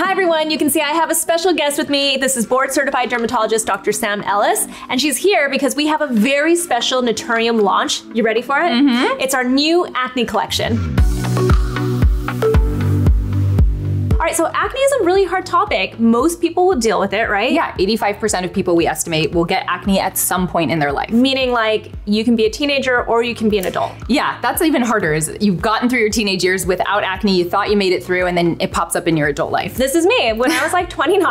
Hi everyone, you can see I have a special guest with me. This is board-certified dermatologist Dr. Sam Ellis, and she's here because we have a very special Naturium launch. You ready for it? Mm-hmm. It's our new acne collection. All right, so acne is a really hard topic. Most people will deal with it, right? Yeah, 85% of people, we estimate, will get acne at some point in their life. Meaning like you can be a teenager or you can be an adult. Yeah, that's even harder is you've gotten through your teenage years without acne, you thought you made it through, and then it pops up in your adult life. This is me. When I was like 29,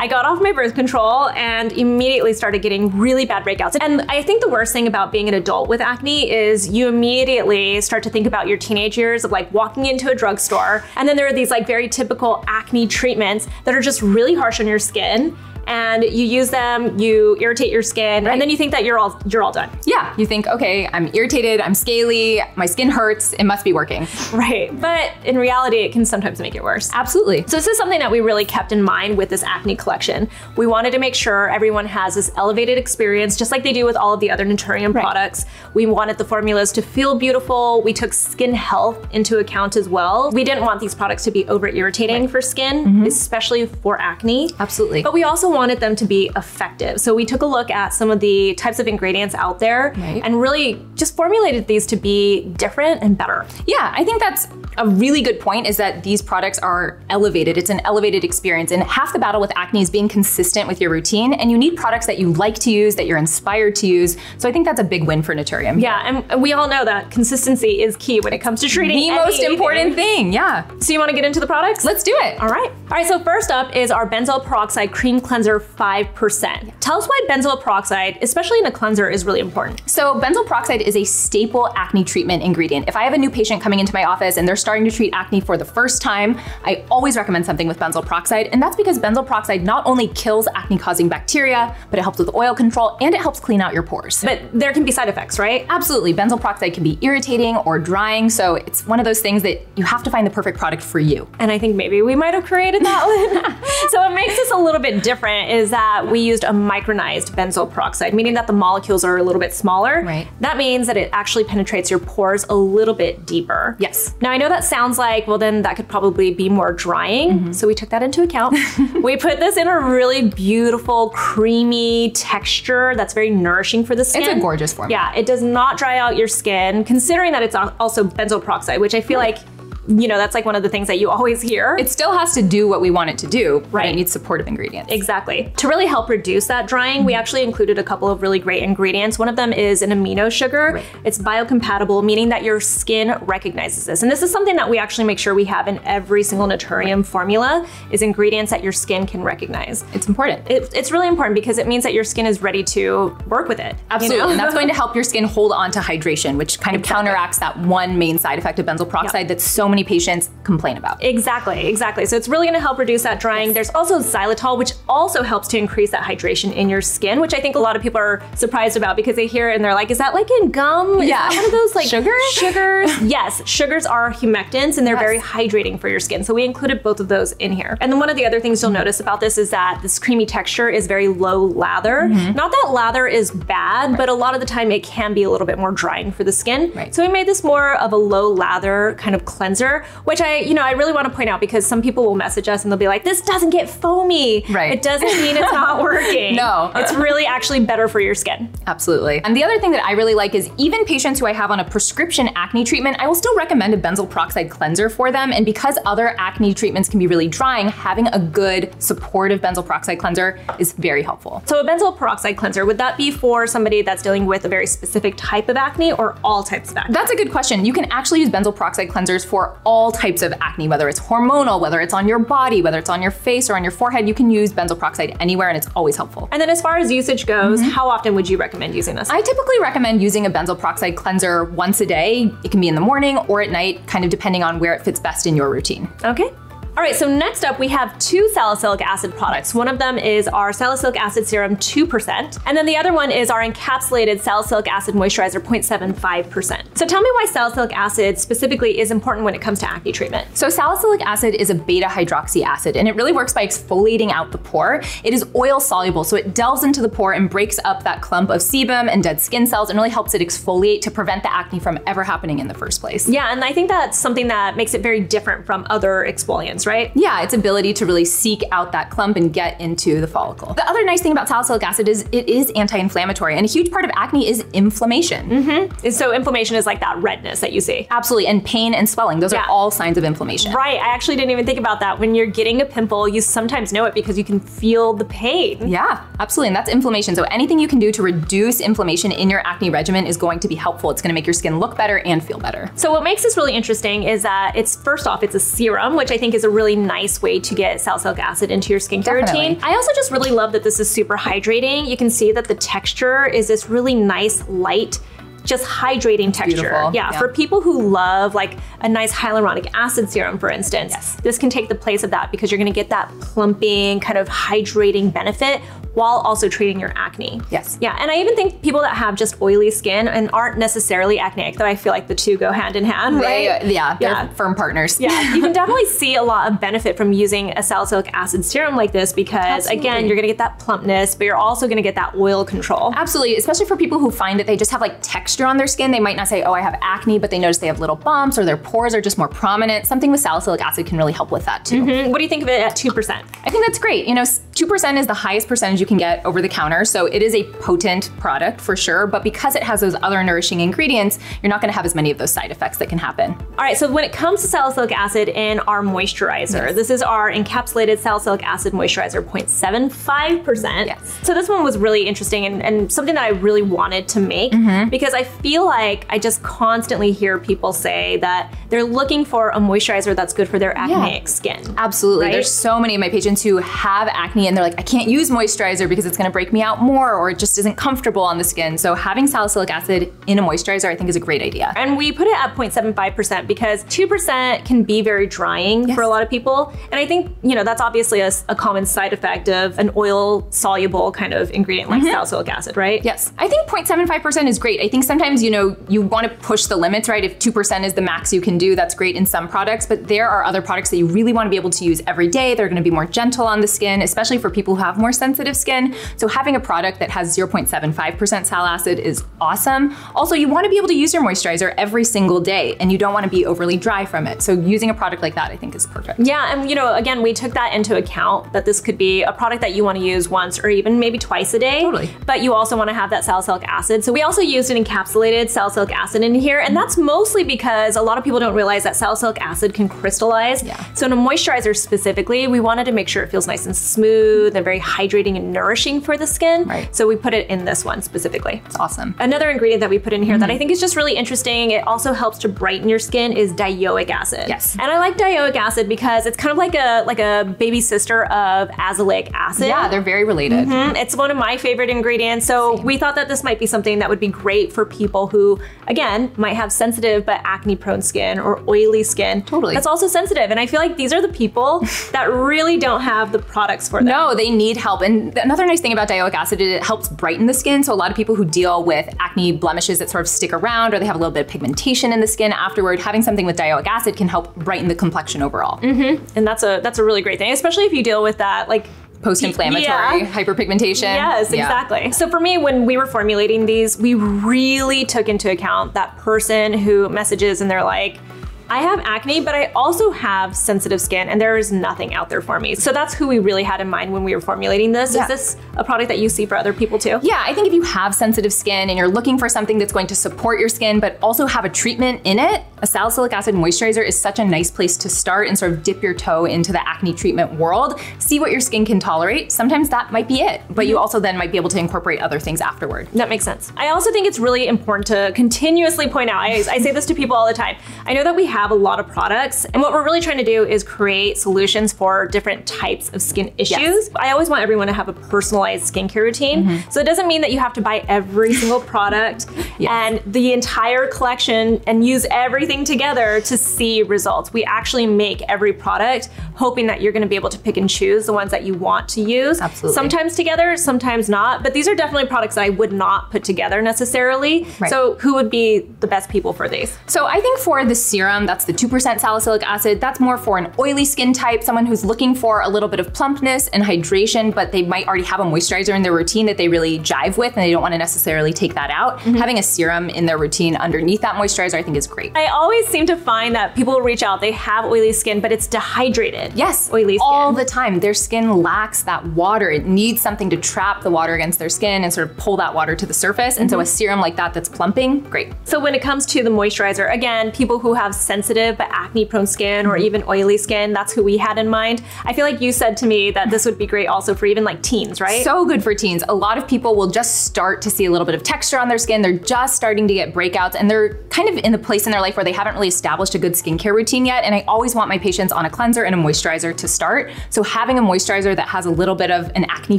I got off my birth control and immediately started getting really bad breakouts. And I think the worst thing about being an adult with acne is you immediately start to think about your teenage years of like walking into a drugstore. And then there are these like very typical acne treatments that are just really harsh on your skin, and you use them, you irritate your skin, right. And then you think that you're all done. Yeah, you think, okay, I'm irritated, I'm scaly, my skin hurts, it must be working. Right, but in reality, it can sometimes make it worse. Absolutely. So this is something that we really kept in mind with this acne collection. We wanted to make sure everyone has this elevated experience, just like they do with all of the other Naturium products. We wanted the formulas to feel beautiful. We took skin health into account as well. We didn't want these products to be over-irritating for skin, especially for acne. Absolutely. But we also wanted them to be effective. So we took a look at some of the types of ingredients out there and really just formulated these to be different and better. Yeah, I think that's a really good point is that these products are elevated. It's an elevated experience, and half the battle with acne is being consistent with your routine, and you need products that you like to use, that you're inspired to use. So I think that's a big win for Naturium. Yeah, and we all know that consistency is key when it comes to treating the most important thing, yeah. So you wanna get into the products? Let's do it. All right. All right, so first up is our Benzoyl Peroxide Cream Cleanser 5%. Tell us why benzoyl peroxide, especially in a cleanser, is really important. So benzoyl peroxide is a staple acne treatment ingredient. If I have a new patient coming into my office and they're starting to treat acne for the first time, I always recommend something with benzoyl peroxide, and that's because benzoyl peroxide not only kills acne-causing bacteria, but it helps with oil control and it helps clean out your pores. But there can be side effects, right? Absolutely. Benzoyl peroxide can be irritating or drying, so it's one of those things that you have to find the perfect product for you. And I think maybe we might have created that one. So what makes this a little bit different is that we used a micronized benzoyl peroxide, meaning that the molecules are a little bit smaller. Right. That means that it actually penetrates your pores a little bit deeper. Yes. Now I know that sounds like, well then that could probably be more drying. So we took that into account. We put this in a really beautiful, creamy texture that's very nourishing for the skin. It's a gorgeous formula. Yeah, it does not dry out your skin, considering that it's also benzoyl peroxide, which I feel like, you know, that's like one of the things that you always hear. It still has to do what we want it to do, right? It needs supportive ingredients. Exactly. To really help reduce that drying, we actually included a couple of really great ingredients. One of them is an amino sugar. It's biocompatible, meaning that your skin recognizes this. And this is something that we actually make sure we have in every single Naturium formula, is ingredients that your skin can recognize. It's important. It's really important because it means that your skin is ready to work with it. Absolutely. You know? And that's going to help your skin hold on to hydration, which kind of counteracts that one main side effect of benzoyl peroxide that's so many patients complain about. Exactly, exactly. So it's really gonna help reduce that drying. There's also xylitol, which also helps to increase that hydration in your skin, which I think a lot of people are surprised about because they hear it and they're like, is that like in gum? Yeah. Is that one of those like sugars? Yes, sugars are humectants and they're very hydrating for your skin. So we included both of those in here. And then one of the other things you'll notice about this is that this creamy texture is very low lather. Not that lather is bad, but a lot of the time it can be a little bit more drying for the skin. So we made this more of a low lather kind of cleanser, which I really want to point out because some people will message us and they'll be like, this doesn't get foamy. It doesn't mean it's not working. No. It's really actually better for your skin. Absolutely. And the other thing that I really like is even patients who I have on a prescription acne treatment, I will still recommend a benzoyl peroxide cleanser for them. And because other acne treatments can be really drying, having a good supportive benzoyl peroxide cleanser is very helpful. So a benzoyl peroxide cleanser, would that be for somebody that's dealing with a very specific type of acne or all types of acne? That's a good question. You can actually use benzoyl peroxide cleansers for all types of acne, whether it's hormonal, whether it's on your body, whether it's on your face or on your forehead. You can use benzoyl peroxide anywhere and it's always helpful. And then as far as usage goes, how often would you recommend using this? I typically recommend using a benzoyl peroxide cleanser once a day. It can be in the morning or at night, kind of depending on where it fits best in your routine. Okay. All right, so next up we have two salicylic acid products. One of them is our salicylic acid serum 2%, and then the other one is our encapsulated salicylic acid moisturizer 0.75%. So tell me why salicylic acid specifically is important when it comes to acne treatment. So salicylic acid is a beta hydroxy acid, and it really works by exfoliating out the pore. It is oil soluble, so it delves into the pore and breaks up that clump of sebum and dead skin cells and really helps it exfoliate to prevent the acne from ever happening in the first place. Yeah, and I think that's something that makes it very different from other exfoliants, resistance, right? Yeah, its ability to really seek out that clump and get into the follicle. The other nice thing about salicylic acid is it is anti-inflammatory, and a huge part of acne is inflammation. Mm-hmm. And so inflammation is like that redness that you see. Absolutely, and pain and swelling, those are all signs of inflammation. Right, I actually didn't even think about that. When you're getting a pimple, you sometimes know it because you can feel the pain. Yeah, absolutely, and that's inflammation. So anything you can do to reduce inflammation in your acne regimen is going to be helpful. It's gonna make your skin look better and feel better. So what makes this really interesting is that it's, first off, it's a serum, which I think is a really nice way to get salicylic acid into your skincare routine. I also just really love that this is super hydrating. You can see that the texture is this really nice, light, just hydrating texture. Yeah, for people who love like a nice hyaluronic acid serum, for instance, this can take the place of that because you're gonna get that plumping, kind of hydrating benefit while also treating your acne. Yes. Yeah, and I even think people that have just oily skin and aren't necessarily acneic, though I feel like the two go hand in hand, right? They're firm partners. Yeah, you can definitely see a lot of benefit from using a salicylic acid serum like this because again, you're gonna get that plumpness, but you're also gonna get that oil control. Absolutely, especially for people who find that they just have like texture on their skin. They might not say, oh, I have acne, but they notice they have little bumps or their pores are just more prominent. Something with salicylic acid can really help with that too. Mm-hmm. What do you think of it at 2%? I think that's great. You know, 2% is the highest percentage you can get over the counter, so it is a potent product for sure, but because it has those other nourishing ingredients, you're not gonna have as many of those side effects that can happen. All right, so when it comes to salicylic acid in our moisturizer, this is our encapsulated salicylic acid moisturizer, 0.75%. Yes. So this one was really interesting and something that I really wanted to make because I feel like I just constantly hear people say that they're looking for a moisturizer that's good for their acneic skin. Absolutely, there's so many of my patients who have acne and they're like, I can't use moisturizer because it's gonna break me out more or it just isn't comfortable on the skin. So having salicylic acid in a moisturizer I think is a great idea. And we put it at 0.75% because 2% can be very drying for a lot of people. And I think, you know, that's obviously a common side effect of an oil soluble kind of ingredient like salicylic acid, right? Yes, I think 0.75% is great. I think sometimes, you know, you wanna push the limits, right? If 2% is the max you can do, that's great in some products, but there are other products that you really wanna be able to use every day. They're gonna be more gentle on the skin, especially for people who have more sensitive skin. So having a product that has 0.75% sal acid is awesome. Also, you want to be able to use your moisturizer every single day and you don't want to be overly dry from it. So using a product like that, I think is perfect. Yeah, and you know, again, we took that into account that this could be a product that you want to use once or even maybe twice a day. Totally. But you also want to have that salicylic acid. So we also used an encapsulated salicylic acid in here, and that's mostly because a lot of people don't realize that salicylic acid can crystallize. Yeah. So in a moisturizer specifically, we wanted to make sure it feels nice and smooth and very hydrating and nourishing for the skin. Right. So we put it in this one specifically. It's awesome. Another ingredient that we put in here that I think is just really interesting, it also helps to brighten your skin, is dioic acid. Yes. And I like dioic acid because it's kind of like a baby sister of azelaic acid. Yeah, they're very related. Mm-hmm. It's one of my favorite ingredients. So we thought that this might be something that would be great for people who, again, might have sensitive but acne prone skin or oily skin. Totally. That's also sensitive. And I feel like these are the people that really don't have the products for them. No, they need help. And another nice thing about dioic acid is it helps brighten the skin. So a lot of people who deal with acne blemishes that sort of stick around or they have a little bit of pigmentation in the skin afterward, having something with dioic acid can help brighten the complexion overall. Mm-hmm. And that's a really great thing, especially if you deal with that like post-inflammatory hyperpigmentation. Yes, exactly. So for me, when we were formulating these, we really took into account that person who messages and they're like, I have acne, but I also have sensitive skin and there is nothing out there for me. So that's who we really had in mind when we were formulating this. Is this a product that you see for other people too? Yeah, I think if you have sensitive skin and you're looking for something that's going to support your skin, but also have a treatment in it, a salicylic acid moisturizer is such a nice place to start and sort of dip your toe into the acne treatment world, see what your skin can tolerate. Sometimes that might be it, but you also then might be able to incorporate other things afterward. That makes sense. I also think it's really important to continuously point out, I say this to people all the time, I know that we have a lot of products and what we're really trying to do is create solutions for different types of skin issues. I always want everyone to have a personalized skincare routine. So it doesn't mean that you have to buy every single product and the entire collection and use everything together to see results. We actually make every product hoping that you're gonna be able to pick and choose the ones that you want to use. Absolutely. Sometimes together, sometimes not, but these are definitely products that I would not put together necessarily. So who would be the best people for these? So I think for the serum, that's the 2% salicylic acid. That's more for an oily skin type, someone who's looking for a little bit of plumpness and hydration, but they might already have a moisturizer in their routine that they really jive with and they don't want to necessarily take that out. Having a serum in their routine underneath that moisturizer I think is great. I always seem to find that people reach out, they have oily skin, but it's dehydrated. Yes, oily skin. All the time. Their skin lacks that water. It needs something to trap the water against their skin and sort of pull that water to the surface. And so a serum like that that's plumping, great. So when it comes to the moisturizer, again, people who have sensitive but acne-prone skin or even oily skin, that's who we had in mind. I feel like you said to me that this would be great also for even like teens, right? So good for teens. A lot of people will just start to see a little bit of texture on their skin. They're just starting to get breakouts and they're kind of in the place in their life where they haven't really established a good skincare routine yet. And I always want my patients on a cleanser and a moisturizer to start. So having a moisturizer that has a little bit of an acne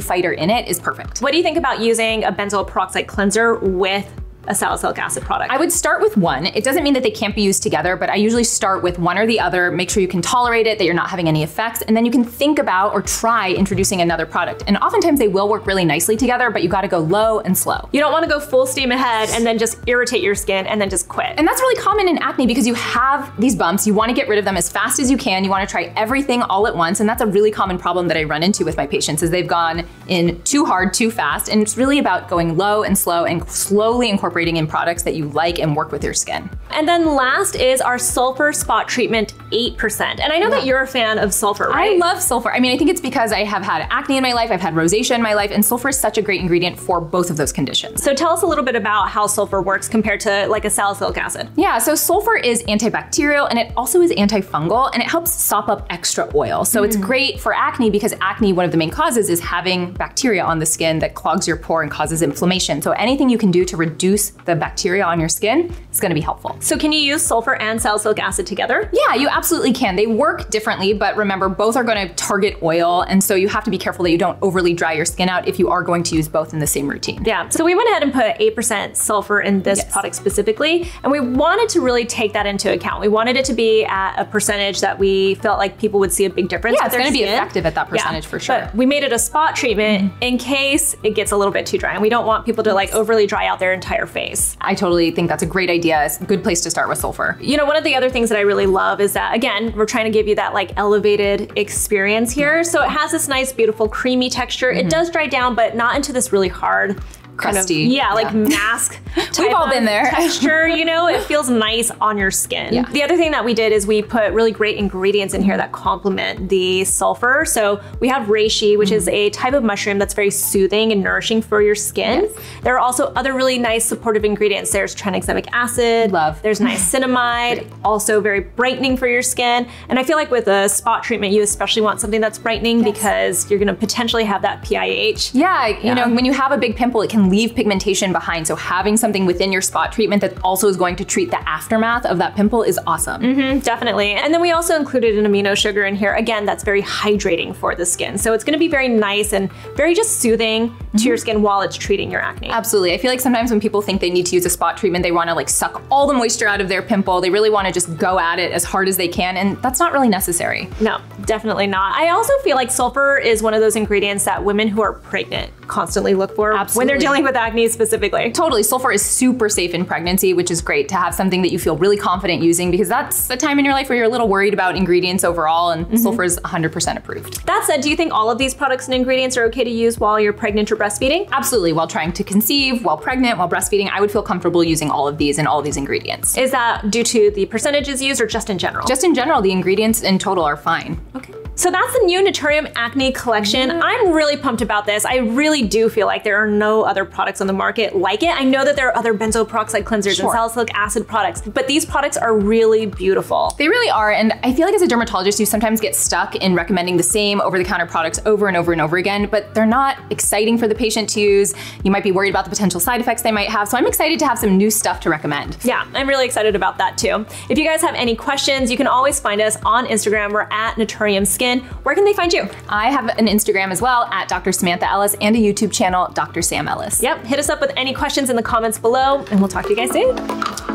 fighter in it is perfect. What do you think about using a benzoyl peroxide cleanser with a salicylic acid product? I would start with one. It doesn't mean that they can't be used together, but I usually start with one or the other, make sure you can tolerate it, that you're not having any effects, and then you can think about or try introducing another product. And oftentimes they will work really nicely together, but you gotta go low and slow. You don't wanna go full steam ahead and then just irritate your skin and then just quit. And that's really common in acne because you have these bumps, you wanna get rid of them as fast as you can, you wanna try everything all at once, and that's a really common problem that I run into with my patients is they've gone in too hard, too fast, and it's really about going low and slow and slowly incorporating in products that you like and work with your skin. And then last is our sulfur spot treatment 8%. And I know that you're a fan of sulfur, right? I love sulfur. I mean, I think it's because I have had acne in my life, I've had rosacea in my life, and sulfur is such a great ingredient for both of those conditions. So tell us a little bit about how sulfur works compared to like a salicylic acid. Yeah, so sulfur is antibacterial and it also is antifungal and it helps sop up extra oil. So it's great for acne because acne, one of the main causes is having bacteria on the skin that clogs your pore and causes inflammation. So anything you can do to reduce the bacteria on your skin is going to be helpful. So can you use sulfur and salicylic acid together? Yeah, you absolutely can. They work differently, but remember both are going to target oil, and so you have to be careful that you don't overly dry your skin out if you are going to use both in the same routine. Yeah, so we went ahead and put 8% sulfur in this product specifically, and we wanted to really take that into account. We wanted it to be at a percentage that we felt like people would see a big difference. Yeah, it's going to be effective at that percentage for sure. But we made it a spot treatment in case it gets a little bit too dry, and we don't want people to like overly dry out their entire face. I totally think that's a great idea. It's a good place to start with sulfur. You know, one of the other things that I really love is that, again, we're trying to give you that like elevated experience here. So it has this nice, beautiful, creamy texture. It does dry down, but not into this really hard, crusty. Kind of, like mask type. We've all been there. Texture, you know, it feels nice on your skin. Yeah. The other thing that we did is we put really great ingredients in here that complement the sulfur. So we have reishi, which is a type of mushroom that's very soothing and nourishing for your skin. Yes. There are also other really nice supportive ingredients. There's tranexamic acid. Love. There's niacinamide, also very brightening for your skin. And I feel like with a spot treatment, you especially want something that's brightening because you're gonna potentially have that PIH. Yeah, you know, when you have a big pimple, it can leave pigmentation behind. So having something within your spot treatment that also is going to treat the aftermath of that pimple is awesome. Definitely. And then we also included an amino sugar in here. Again, that's very hydrating for the skin. So it's going to be very nice and very just soothing to your skin while it's treating your acne. Absolutely. I feel like sometimes when people think they need to use a spot treatment, they want to like suck all the moisture out of their pimple. They really want to just go at it as hard as they can. And that's not really necessary. No, definitely not. I also feel like sulfur is one of those ingredients that women who are pregnant constantly look for when they're dealing with acne specifically. Totally, sulfur is super safe in pregnancy, which is great to have something that you feel really confident using because that's the time in your life where you're a little worried about ingredients overall, and sulfur is 100% approved. That said, do you think all of these products and ingredients are okay to use while you're pregnant or breastfeeding? Absolutely, while trying to conceive, while pregnant, while breastfeeding, I would feel comfortable using all of these and all of these ingredients. Is that due to the percentages used or just in general? Just in general, the ingredients in total are fine. Okay. So that's the new Naturium Acne Collection. I'm really pumped about this. I really do feel like there are no other products on the market like it. I know that there are other benzoyl peroxide cleansers and salicylic acid products, but these products are really beautiful. They really are, and I feel like as a dermatologist, you sometimes get stuck in recommending the same over-the-counter products over and over and over again, but they're not exciting for the patient to use. You might be worried about the potential side effects they might have, so I'm excited to have some new stuff to recommend. Yeah, I'm really excited about that too. If you guys have any questions, you can always find us on Instagram. We're at Naturium Skin. Where can they find you? I have an Instagram as well, at Dr. Samantha Ellis, and a YouTube channel, Dr. Sam Ellis. Yep, hit us up with any questions in the comments below, and we'll talk to you guys soon.